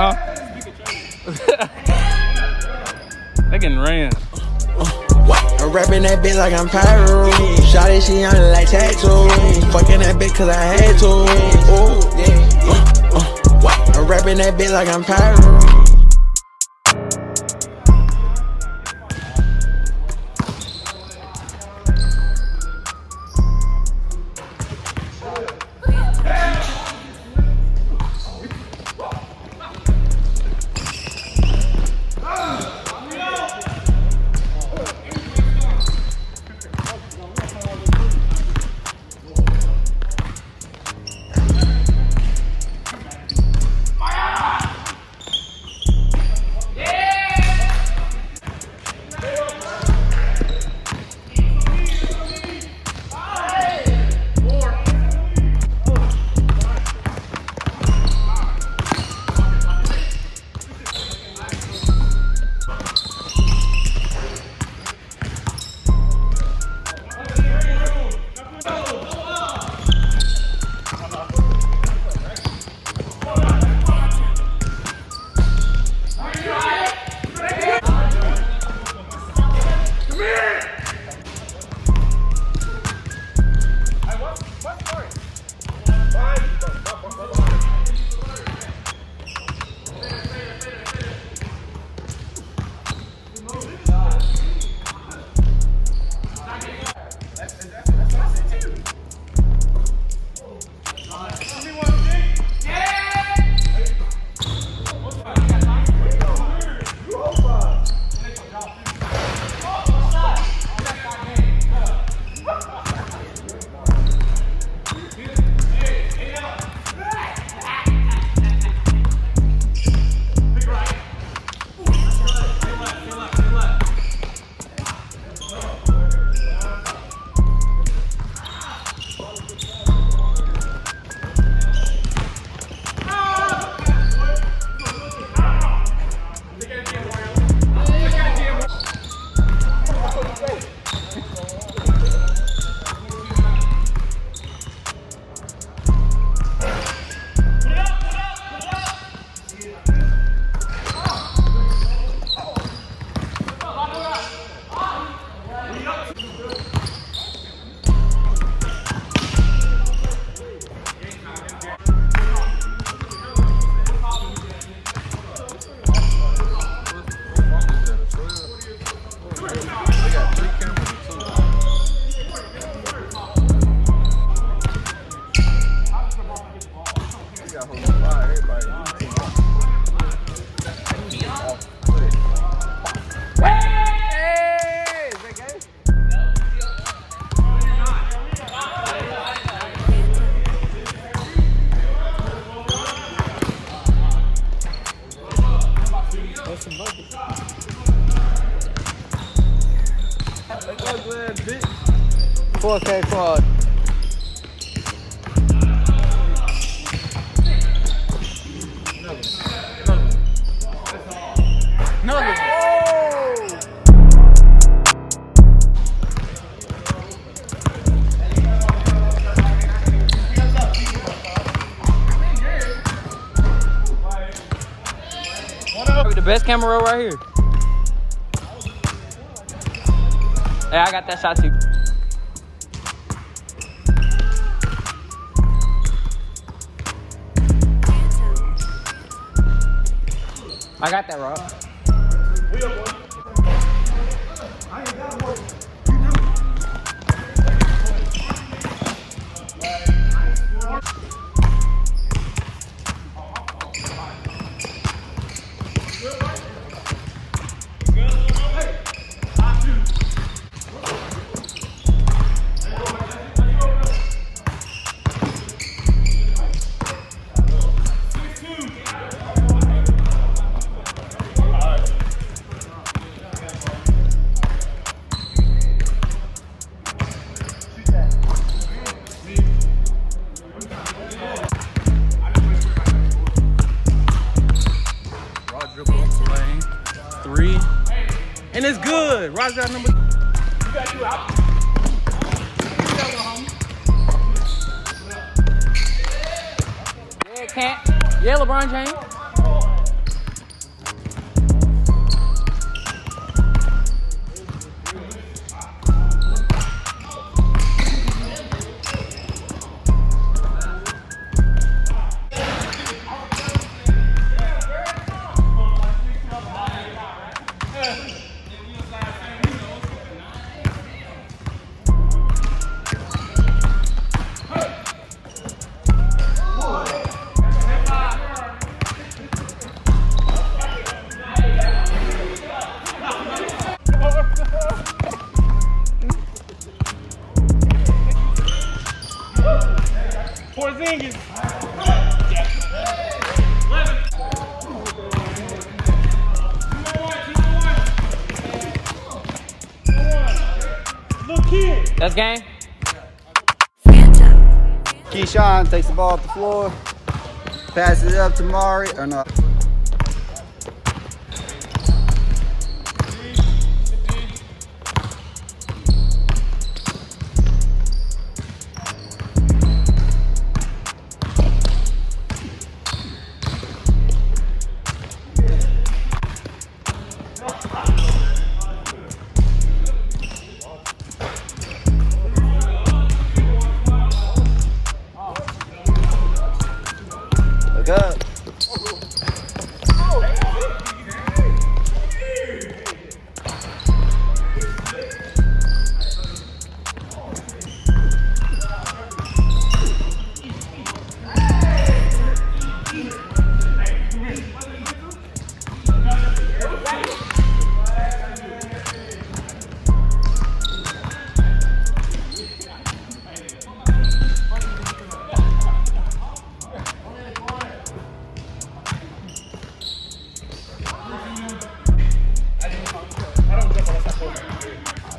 Huh? They getting ran. I'm rapping that bitch like I'm pyro. Shawty, she on it like tattoos. Fucking that bitch cause I had to. I'm rapping that bitch like I'm pyro. Okay, Claude. The best camera roll right here. Hey, I got that shot too. I got that, Rod. And it's good. Rod's out number. You got you out. Yeah, can't. Yeah, LeBron James. Power Zingers. That's game. Keyshawn takes the ball off the floor, passes it up to Mario, or no.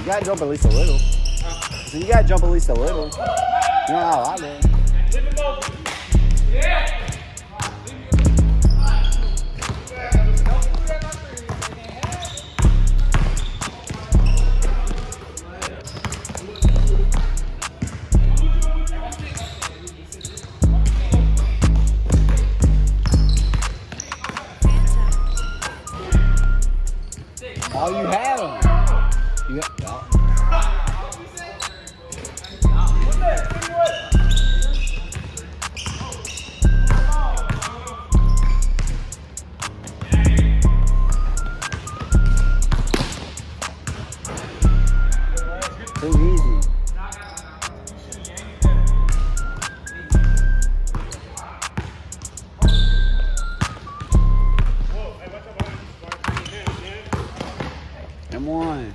You gotta jump at least a little. So you gotta jump at least a little. You know how I live. Oh, you had him. Yeah. Too easy. Come on.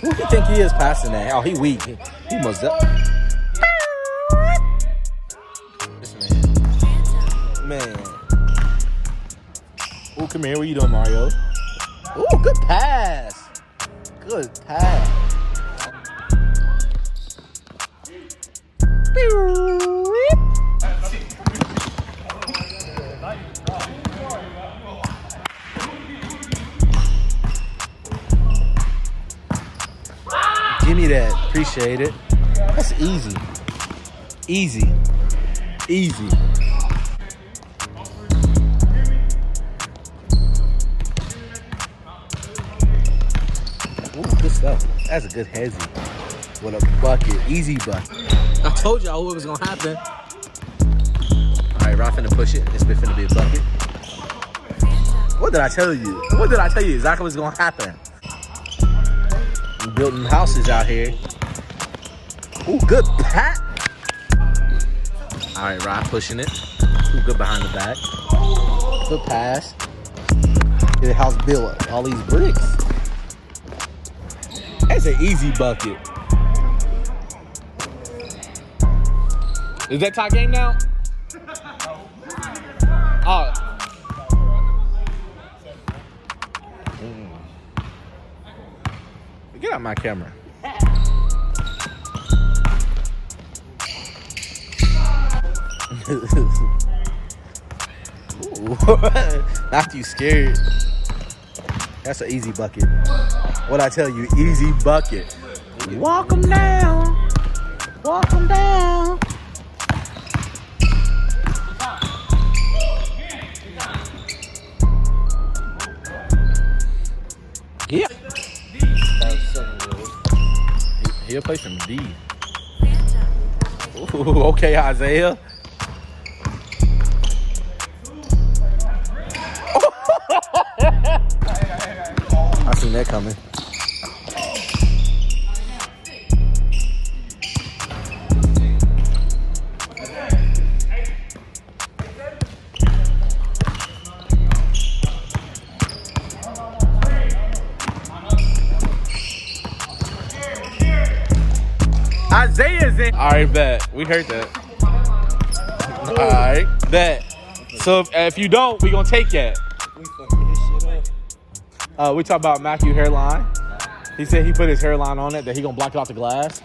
Who do you think he is passing that? Oh, he weak. He must up. This man. Oh, come here. What you doing, Mario? Oh, good pass. Good pass. Give me that. Appreciate it. That's easy. Easy. Easy. Ooh, good stuff. That's a good hezzy. With a bucket. Easy bucket. I told y'all what was going to happen. Alright, Ralph finna push it. It's finna be a bucket. What did I tell you? What did I tell you exactly what's going to happen? Building houses out here. Ooh, good pat. All right, Rod pushing it. Ooh, good behind the back. Good pass. Get the house built. All these bricks. That's an easy bucket. Is that tie game now? Get out my camera. Not you scared. That's an easy bucket. What I tell you, easy bucket. Walk him down. Walk him down. Yeah. He'll play some D. Ooh, okay, Isaiah. I seen that coming. Isaiah's in. All right, bet. We heard that. All right, bet. So if you don't, we gonna take that. We talk about Matthew hairline. He said he put his hairline on it, that he gonna block it off the glass.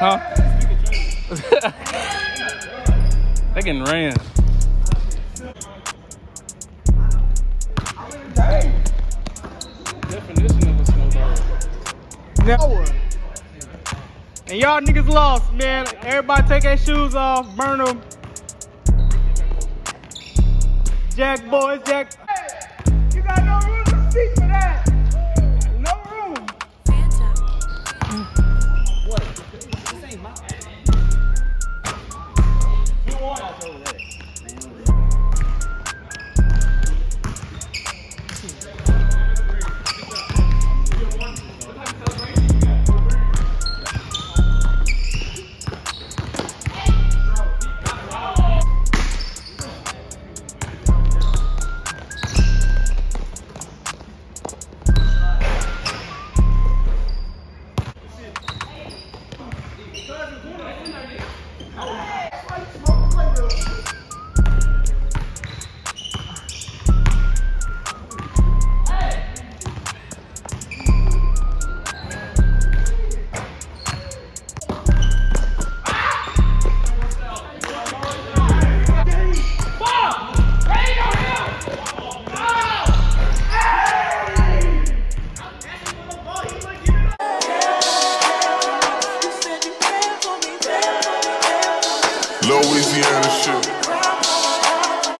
Huh? They getting ran. Definition of a snowbird. No. And y'all niggas lost, man. Everybody take their shoes off, burn them. Jack boys, Jack. Hey, you got no room to speak for that. Louisiana shit.